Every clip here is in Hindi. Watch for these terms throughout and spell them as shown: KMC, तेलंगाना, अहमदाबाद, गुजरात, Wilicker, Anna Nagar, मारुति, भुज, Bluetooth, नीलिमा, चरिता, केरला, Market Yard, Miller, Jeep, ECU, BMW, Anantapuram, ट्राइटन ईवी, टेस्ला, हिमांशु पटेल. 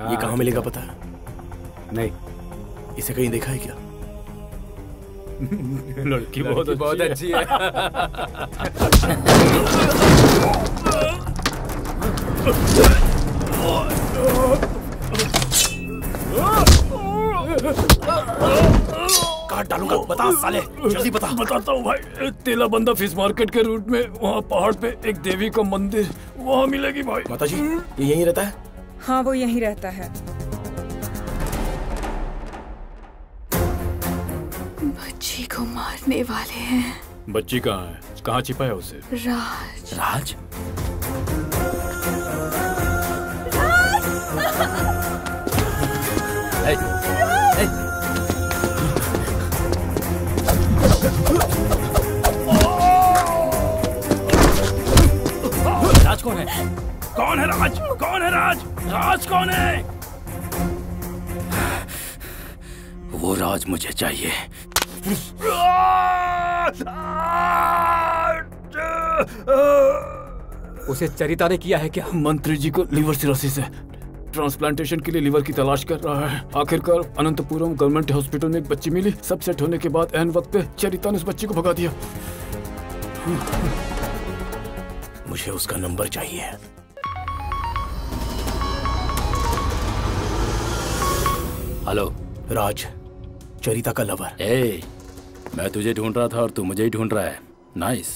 ये कहाँ मिलेगा पता है? नहीं, इसे कहीं देखा है क्या? लड़की बहुत अच्छी है। काट डालूंगा, बता साले, जल्दी बता। बताता हूँ भाई, तेला बंदा फिश मार्केट के रूट में, वहाँ पहाड़ पे एक देवी का मंदिर, वहाँ मिलेगी भाई। माता जी ये यहीं रहता है? हाँ वो यहीं रहता है। बच्ची को मारने वाले हैं। बच्ची कहाँ है? कहाँ छिपाया उसे? राज। राज? राज कौन है? कौन है राज? कौन है राज? राज कौन है? वो राज मुझे चाहिए। उसे चरिता ने किया है क्या? मंत्री जी को लिवर सिरोसिस है, ट्रांसप्लांटेशन के लिए लीवर की तलाश कर रहा है। आखिरकार अनंतपुरम गवर्नमेंट हॉस्पिटल में एक बच्ची मिली। सब सेट होने के बाद एन वक्त पे चरिता ने उस बच्ची को भगा दिया। मुझे उसका नंबर चाहिए। हेलो राज, चरिता का लवर। ए, मैं तुझे ढूंढ रहा था और तू मुझे ही ढूंढ रहा है। नाइस,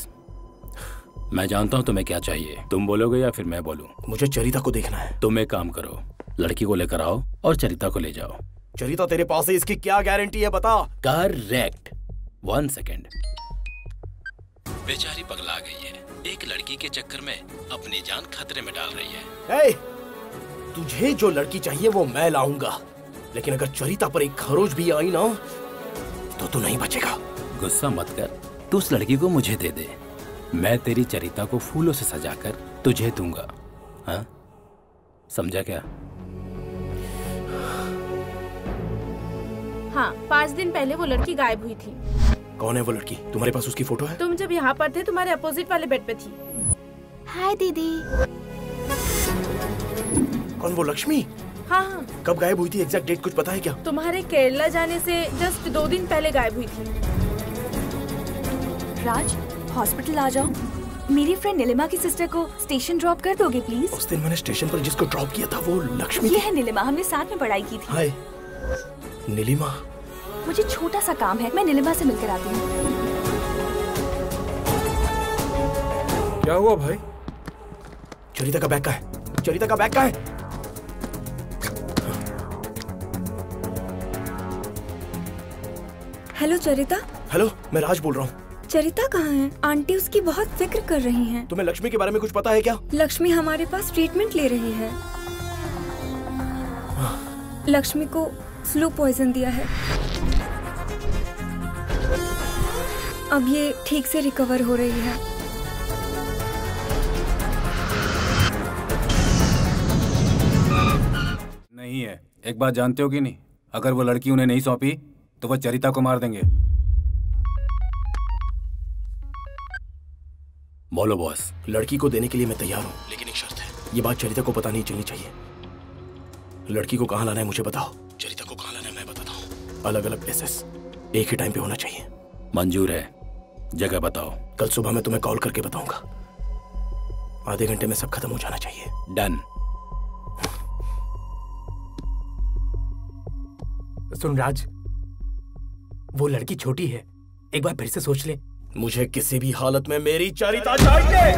मैं जानता हूँ तुम्हें क्या चाहिए। तुम बोलोगे या फिर मैं बोलूँ? मुझे चरिता को देखना है। तुम एक काम करो, लड़की को लेकर आओ और चरिता को ले जाओ। चरिता तेरे पास है, इसकी क्या गारंटी है बता? करेक्ट। 1 सेकंड। बेचारी पगला गई है, एक लड़की के चक्कर में अपनी जान खतरे में डाल रही है। ए, तुझे जो लड़की चाहिए वो मैं लाऊंगा, लेकिन अगर चरिता पर एक खरोच भी आई ना तो तू नहीं बचेगा। गुस्सा मत कर, तू उस लड़की को मुझे दे दे, मैं तेरी चरिता को फूलों से सजाकर तुझे दूंगा। हाँ, समझा क्या? हाँ, 5 दिन पहले वो लड़की गायब हुई थी। कौन है वो लड़की? तुम्हारे पास उसकी फोटो है? तुम जब यहाँ पर थे तुम्हारे अपोजिट वाले बेड पे थी। हाय दीदी। कौन वो लक्ष्मी? हाँ। कब गायब हुई थी? एग्जैक्ट डेट कुछ पता है क्या? तुम्हारे केरला जाने से जस्ट 2 दिन पहले गायब हुई थी। राज, हॉस्पिटल आ जाओ। मेरी फ्रेंड नीलिमा की सिस्टर को स्टेशन ड्रॉप कर दोगे प्लीज? उस दिन मैंने स्टेशन पर जिसको ड्रॉप किया था वो लक्ष्मी। ये है नीलिमा, हमने साथ में पढ़ाई की थी। हाय नीलिमा, मुझे छोटा सा काम है, मैं नीलिमा से मिलकर आती हूँ। क्या हुआ भाई? चरिता का बैग कहाँ है? चरिता का बैग कहाँ है? हेलो चरिता। हेलो, मैं राज बोल रहा हूँ। चरिता कहाँ है? आंटी उसकी बहुत फिक्र कर रही हैं। तुम्हें लक्ष्मी के बारे में कुछ पता है क्या? लक्ष्मी हमारे पास ट्रीटमेंट ले रही है। लक्ष्मी को स्लो पॉइजन दिया है, अब ये ठीक से रिकवर हो रही है। नहीं है, एक बात जानते हो कि नहीं, अगर वो लड़की उन्हें नहीं सौंपी तो वो चरिता को मार देंगे। बोलो बॉस। लड़की को देने के लिए मैं तैयार हूँ, लेकिन एक शर्त है। ये बात चरिता को पता नहीं चलनी चाहिए। लड़की को कहाँ लाना है मुझे बताओ। चरिता को कहाँ लाना है मैं बताता हूँ। अलग अलग प्लेसेस, एक ही टाइम पे होना चाहिए। मंजूर है, जगह बताओ। कल सुबह मैं तुम्हें कॉल करके बताऊंगा। आधे घंटे में सब खत्म हो जाना चाहिए। डन। सुन राज, वो लड़की छोटी है, एक बार फिर से सोच ले। मुझे किसी भी हालत में मेरी चरिता चाहिए।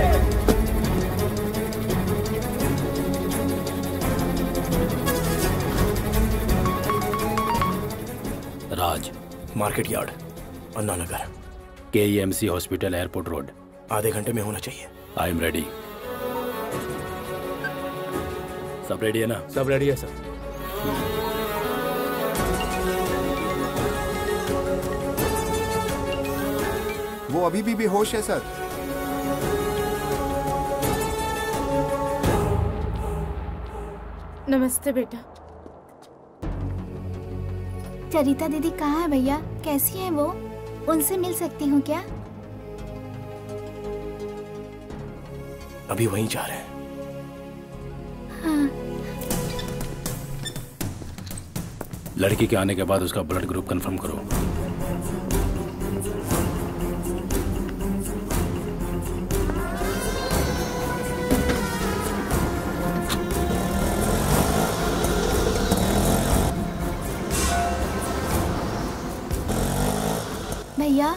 Raj, market yard, Anna Nagar, KMC hospital, airport road. आधे घंटे में होना चाहिए। I am ready. सब रेडी है ना? सब रेडी है सर। वो अभी भी बेहोश है सर। नमस्ते बेटा। चरिता दीदी कहाँ है भैया? कैसी है वो? उनसे मिल सकती हूँ क्या? अभी वहीं जा रहे हैं। हाँ। लड़की के आने के बाद उसका ब्लड ग्रुप कंफर्म करो। भैया,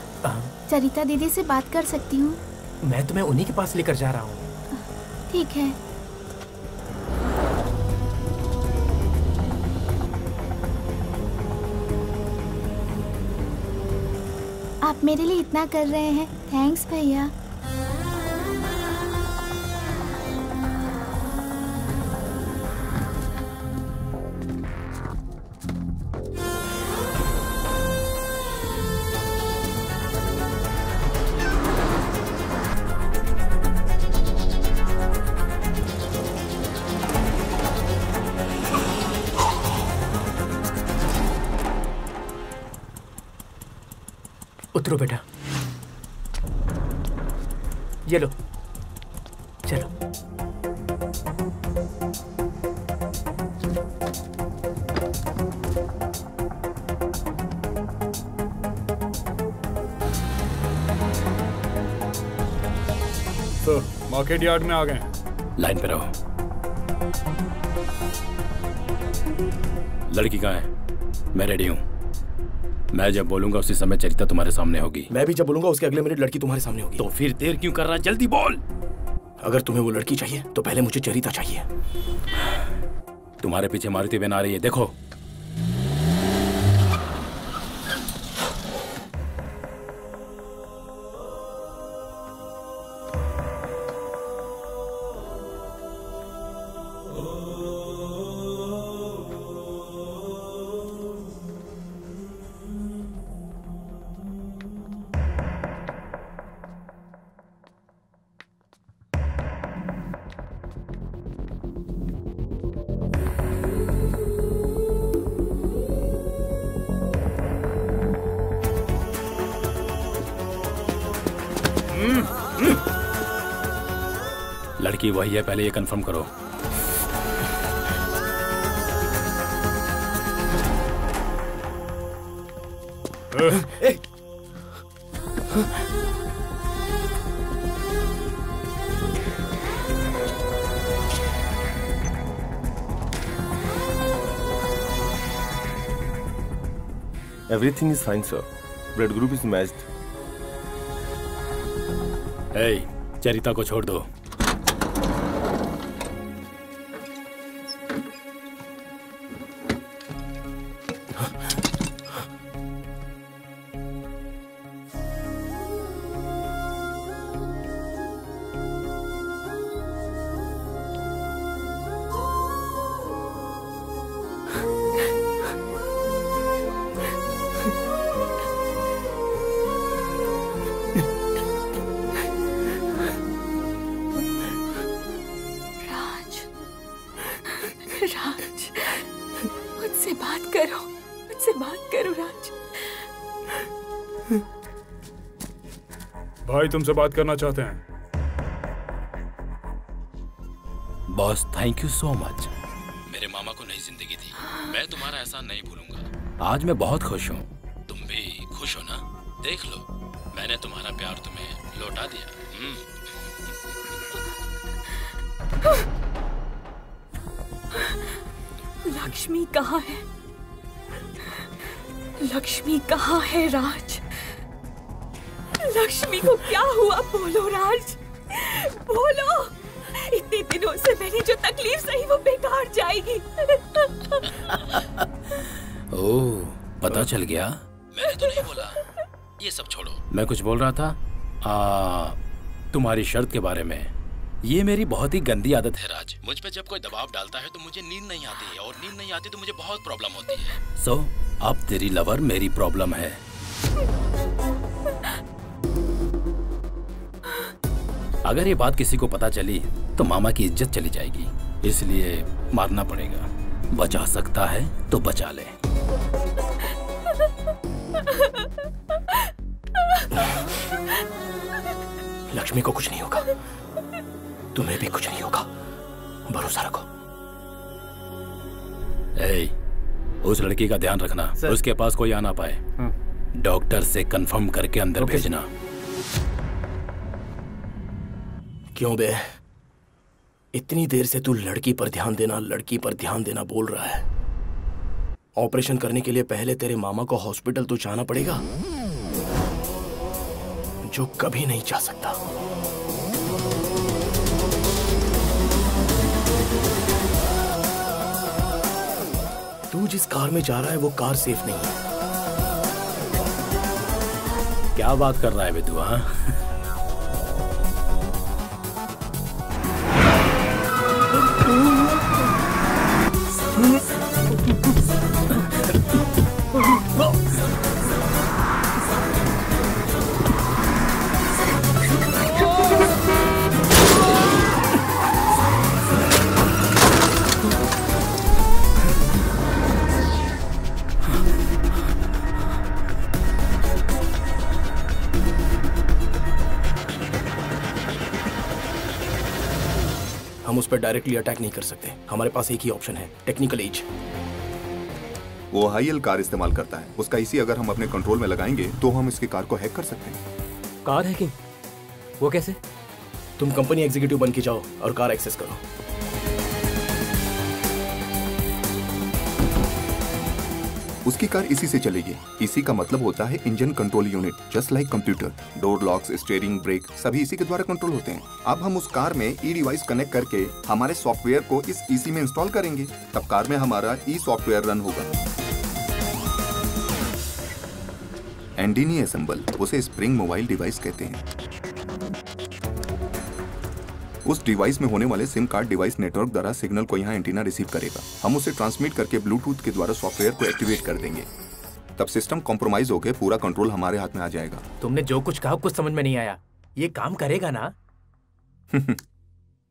सरिता दीदी से बात कर सकती हूँ? मैं तुम्हें उन्हीं के पास लेकर जा रहा हूँ। ठीक है। आप मेरे लिए इतना कर रहे हैं, थैंक्स भैया। उतरो बेटा, ये लो, चलो। तो मार्केट यार्ड में आ गए। लाइन पे रहो। लड़की कहाँ है? मैं रेडी हूँ। मैं जब बोलूंगा उसी समय चरिता तुम्हारे सामने होगी। मैं भी जब बोलूंगा उसके अगले मिनट लड़की तुम्हारे सामने होगी। तो फिर देर क्यों कर रहा है, जल्दी बोल। अगर तुम्हें वो लड़की चाहिए तो पहले मुझे चरिता चाहिए। तुम्हारे पीछे मारुति वैन आ रही है, देखो। लड़की वही है, पहले ये कंफर्म करो। Everything is fine sir, blood group is matched. चरिता को छोड़ दो। भाई तुमसे बात करना चाहते हैं। Boss thank you so much. मेरे मामा को नई जिंदगी थी, मैं तुम्हारा एहसान नहीं भूलूंगा। आज मैं बहुत खुश हूँ, तुम भी खुश हो ना? देख लो, मैंने तुम्हारा प्यार तुम्हें लौटा दिया। लक्ष्मी कहाँ है? लक्ष्मी कहाँ है राज? लक्ष्मी को क्या हुआ? बोलो राज, बोलो। इतने दिनों से मेरी जो तकलीफ सही वो बेकार जाएगी। ओह, पता चल गया। मैं तो नहीं बोला। ये सब छोड़ो, मैं कुछ बोल रहा था तुम्हारी शर्त के बारे में। ये मेरी बहुत ही गंदी आदत है राज, मुझ पे जब कोई दबाव डालता है तो मुझे नींद नहीं आती है, और नींद नहीं आती तो मुझे बहुत प्रॉब्लम होती है। सो अब तेरी लवर मेरी प्रॉब्लम है। अगर ये बात किसी को पता चली तो मामा की इज्जत चली जाएगी, इसलिए मारना पड़ेगा। बचा सकता है तो बचा ले। लक्ष्मी को कुछ नहीं होगा, तुम्हें भी कुछ नहीं होगा, भरोसा रखो। उस लड़की का ध्यान रखना, उसके पास कोई आ ना पाए। डॉक्टर से कंफर्म करके अंदर भेजना। क्यों बे, इतनी देर से तू लड़की पर ध्यान देना बोल रहा है। ऑपरेशन करने के लिए पहले तेरे मामा को हॉस्पिटल तो जाना पड़ेगा, जो कभी नहीं जा सकता। तू जिस कार में जा रहा है वो कार सेफ नहीं है। क्या बात कर रहा है बेतू? हाँ उस पर डायरेक्टली अटैक नहीं कर सकते। हमारे पास एक ही ऑप्शन है, टेक्निकल एज। वो हाईएल कार इस्तेमाल करता है, उसका इसी अगर हम अपने कंट्रोल में लगाएंगे तो हम इसकी कार को हैक कर सकते हैं। Car hacking? वो कैसे? तुम कंपनी एग्जीक्यूटिव बन के जाओ और कार एक्सेस करो। उसकी कार इसी से चलेगी। इसी का मतलब होता है engine control unit, just like computer. Door locks, steering, brake सभी इसी के द्वारा कंट्रोल होते हैं। अब हम उस कार में ई डिवाइस कनेक्ट करके हमारे सॉफ्टवेयर को इस ईसी में इंस्टॉल करेंगे, तब कार में हमारा ई सॉफ्टवेयर रन होगा। एंडिनी असेंबल, उसे स्प्रिंग मोबाइल डिवाइस कहते हैं। उस डिवाइस में होने वाले सिम कार्ड डिवाइस नेटवर्क द्वारा सिग्नल को यहाँ एंटीना रिसीव करेगा। हम उसे ट्रांसमिट करके ब्लूटूथ के द्वारा सॉफ्टवेयर को एक्टिवेट कर देंगे। तब सिस्टम कॉम्प्रोमाइज होकर पूरा कंट्रोल हमारे हाथ में आ जाएगा। तुमने जो कुछ कहा कुछ समझ में नहीं आया। ये काम करेगा ना?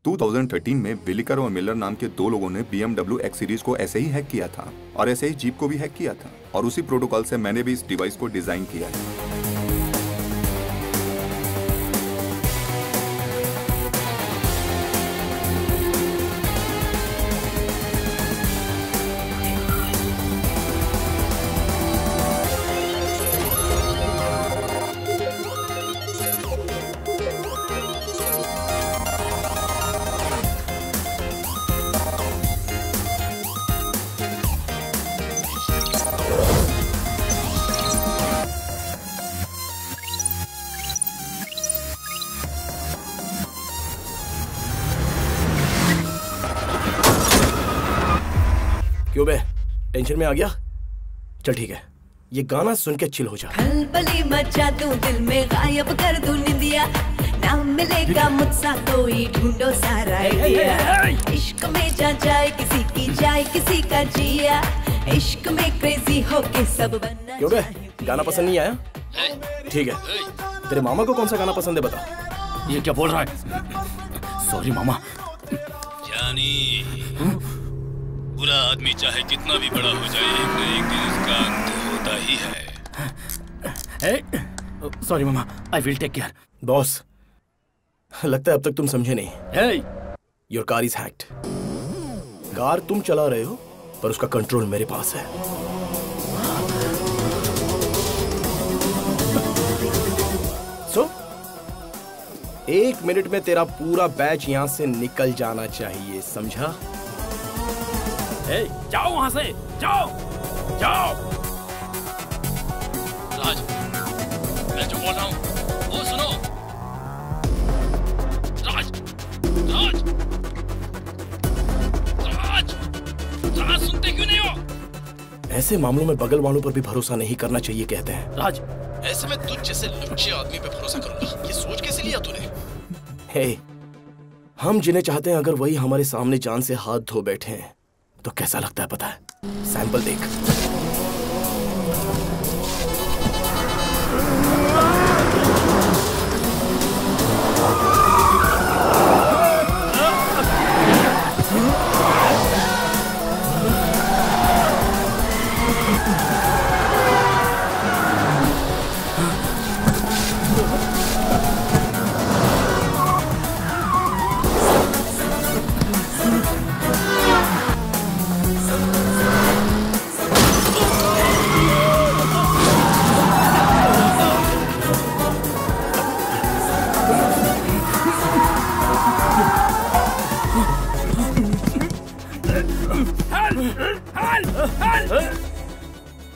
2013 में विलिकर और मिलर नाम के दो लोगों ने BMW X सीरीज को ऐसे ही हैक किया था और ऐसे ही जीप को भी हैक किया था, और उसी प्रोटोकॉल से मैंने भी इस डिवाइस को डिजाइन किया है। टेंशन में आ गया? चल ठीक है, ये गाना सुन के चिल हो जा। खलबली मचा दूं, दिल में गायब कर दूं निंदिया, ना मिलेगा मुझसा कोई, ढूंढो सारा इंडिया। इश्क में जा जाए किसी की, जाए किसी का जिया, इश्क में क्रेजी होके सब बनना। क्यों बे, गाना पसंद नहीं आया? ठीक है, तेरे मामा को कौन सा गाना पसंद है बता। ये क्या बोल रहा है? सॉरी मामा। जानी बुरा आदमी चाहे कितना भी बड़ा हो जाए, एक न एक दिन इसका अंत होता ही है। सॉरी मामा, I will take care. Boss, लगता है अब तक तुम समझे नहीं। Your car is hacked. Car तुम चला रहे हो पर उसका कंट्रोल मेरे पास है। सो एक मिनट में तेरा पूरा बैच यहां से निकल जाना चाहिए, समझा? जाओ वहां से, जाओ जाओ। राज, मैं जो बोल रहा हूँ वो सुनो। राज, सुनते क्यों नहीं हो? ऐसे मामलों में बगल वालों पर भी भरोसा नहीं करना चाहिए कहते हैं। राज, ऐसे में तुझ जैसे लुच्चे आदमी पे भरोसा करूंगा, ये सोच कैसे लिया तूने? हे, हम जिन्हें चाहते हैं अगर वही हमारे सामने जान से हाथ धो बैठे हैं तो कैसा लगता है पता है? सैंपल देख।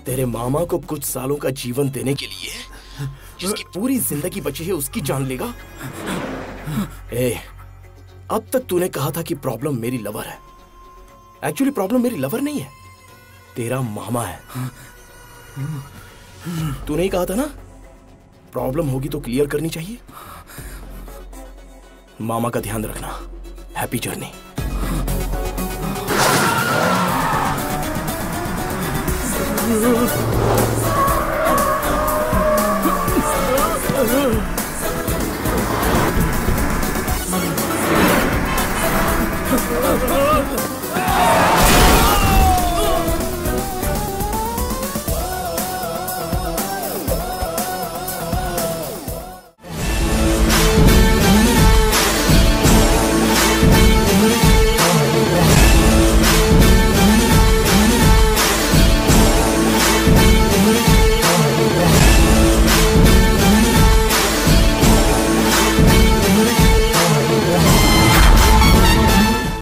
तेरे मामा को कुछ सालों का जीवन देने के लिए जिसकी पूरी जिंदगी बची है उसकी जान लेगा? ए, अब तक तूने कहा था कि प्रॉब्लम मेरी लवर है। एक्चुअली प्रॉब्लम मेरी लवर नहीं है, तेरा मामा है। तूने ही कहा था ना प्रॉब्लम होगी तो क्लियर करनी चाहिए। मामा का ध्यान रखना। Happy journey.